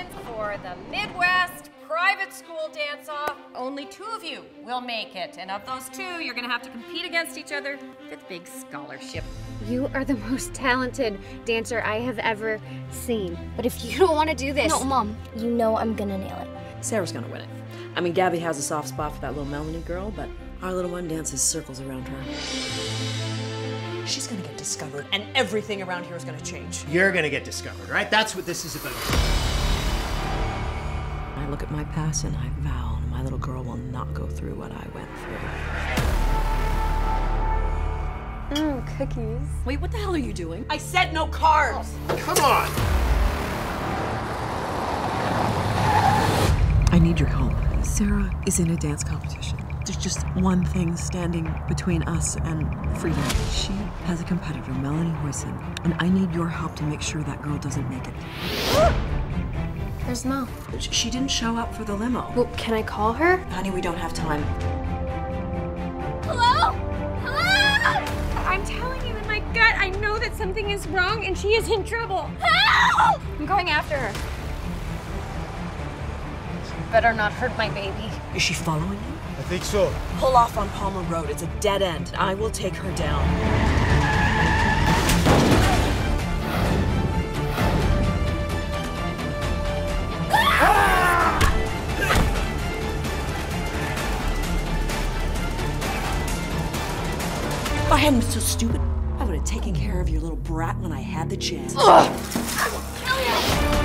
congratulations for the Midwest Private School Dance-Off. Only two of you will make it, and of those two, you're gonna have to compete against each other for the big scholarship. You are the most talented dancer I have ever seen. But if you don't wanna do this... No, Mom. You know I'm gonna nail it. Sarah's gonna win it. I mean, Gabby has a soft spot for that little Melanie girl, but our little one dances circles around her. She's gonna get discovered, and everything around here is gonna change. You're gonna get discovered, right? That's what this is about. I look at my past and I vow my little girl will not go through what I went through. Mmm, cookies. Wait, what the hell are you doing? I said no carbs! Oh. Come on! I need your help. Sarah is in a dance competition. There's just one thing standing between us and freedom. She has a competitor, Melanie Horson, and I need your help to make sure that girl doesn't make it. Where's Mel? She didn't show up for the limo. Well, can I call her? Honey, we don't have time. Hello? Hello? I'm telling you in my gut, I know that something is wrong and she is in trouble. Help! I'm going after her. Better not hurt my baby. Is she following you? I think so. Pull off on Palmer Road. It's a dead end. I will take her down. If I hadn't been so stupid, I would have taken care of your little brat when I had the chance. I will kill you!